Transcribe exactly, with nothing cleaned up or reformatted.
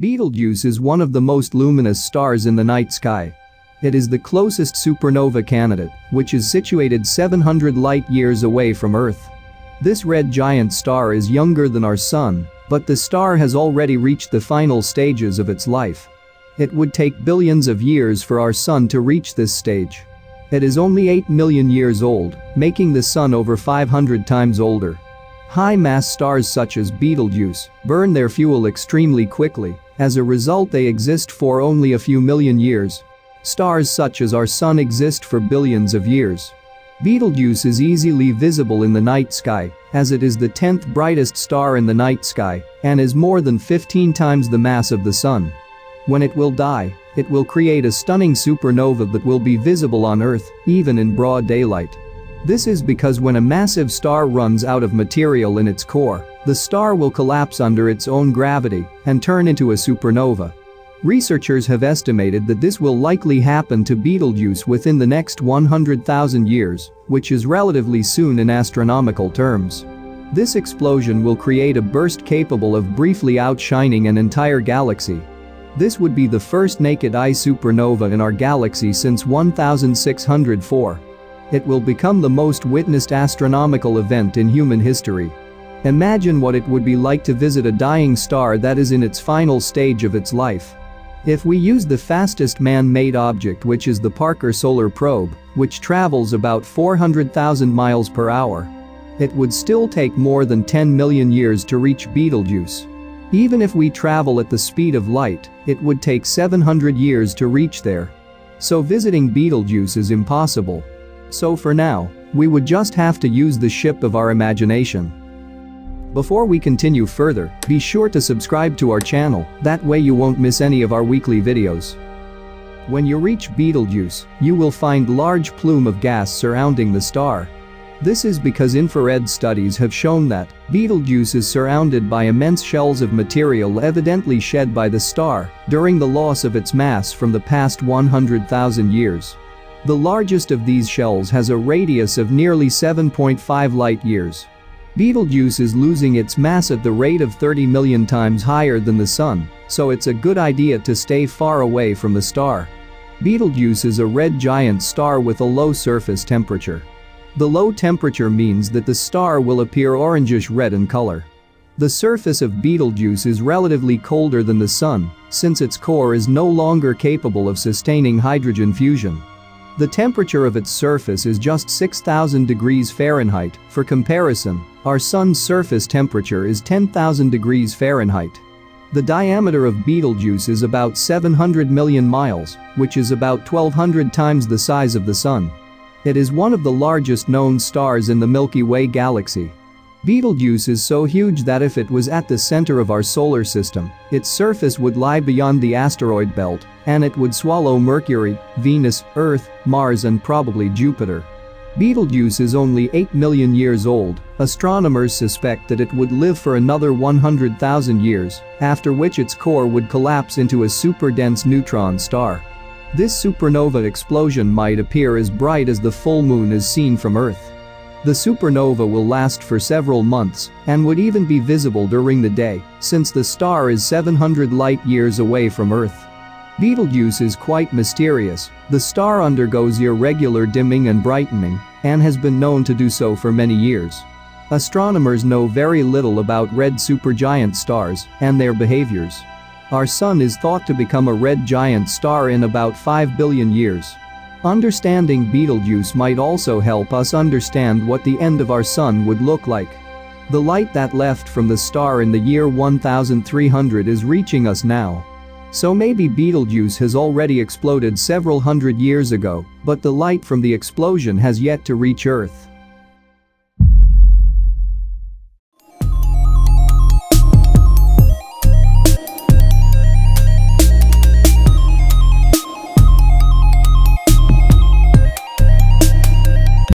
Betelgeuse is one of the most luminous stars in the night sky. It is the closest supernova candidate, which is situated seven hundred light-years away from Earth. This red giant star is younger than our Sun, but the star has already reached the final stages of its life. It would take billions of years for our Sun to reach this stage. It is only eight million years old, making the Sun over five hundred times older. High-mass stars such as Betelgeuse burn their fuel extremely quickly, as a result they exist for only a few million years. Stars such as our Sun exist for billions of years. Betelgeuse is easily visible in the night sky, as it is the tenth brightest star in the night sky and is more than fifteen times the mass of the Sun. When it will die, it will create a stunning supernova that will be visible on Earth, even in broad daylight. This is because when a massive star runs out of material in its core, the star will collapse under its own gravity and turn into a supernova. Researchers have estimated that this will likely happen to Betelgeuse within the next one hundred thousand years, which is relatively soon in astronomical terms. This explosion will create a burst capable of briefly outshining an entire galaxy. This would be the first naked-eye supernova in our galaxy since one thousand six hundred four. It will become the most witnessed astronomical event in human history. Imagine what it would be like to visit a dying star that is in its final stage of its life. If we use the fastest man-made object, which is the Parker Solar Probe, which travels about four hundred thousand miles per hour, it would still take more than ten million years to reach Betelgeuse. Even if we travel at the speed of light, it would take seven hundred years to reach there. So visiting Betelgeuse is impossible. So for now, we would just have to use the ship of our imagination. Before we continue further, be sure to subscribe to our channel, that way you won't miss any of our weekly videos. When you reach Betelgeuse, you will find a large plume of gas surrounding the star. This is because infrared studies have shown that Betelgeuse is surrounded by immense shells of material evidently shed by the star during the loss of its mass from the past one hundred thousand years. The largest of these shells has a radius of nearly seven point five light-years. Betelgeuse is losing its mass at the rate of thirty million times higher than the Sun, so it's a good idea to stay far away from the star. Betelgeuse is a red giant star with a low surface temperature. The low temperature means that the star will appear orangish-red in color. The surface of Betelgeuse is relatively colder than the Sun, since its core is no longer capable of sustaining hydrogen fusion. The temperature of its surface is just six thousand degrees Fahrenheit. For comparison, our Sun's surface temperature is ten thousand degrees Fahrenheit. The diameter of Betelgeuse is about seven hundred million miles, which is about twelve hundred times the size of the Sun. It is one of the largest known stars in the Milky Way galaxy. Betelgeuse is so huge that if it was at the center of our solar system, its surface would lie beyond the asteroid belt, and it would swallow Mercury, Venus, Earth, Mars and probably Jupiter. Betelgeuse is only eight million years old. Astronomers suspect that it would live for another one hundred thousand years, after which its core would collapse into a super-dense neutron star. This supernova explosion might appear as bright as the full moon is seen from Earth. The supernova will last for several months and would even be visible during the day, since the star is seven hundred light-years away from Earth. Betelgeuse is quite mysterious. The star undergoes irregular dimming and brightening and has been known to do so for many years. Astronomers know very little about red supergiant stars and their behaviors. Our Sun is thought to become a red giant star in about five billion years. Understanding Betelgeuse might also help us understand what the end of our Sun would look like. The light that left from the star in the year one thousand three hundred is reaching us now. So maybe Betelgeuse has already exploded several hundred years ago, but the light from the explosion has yet to reach Earth.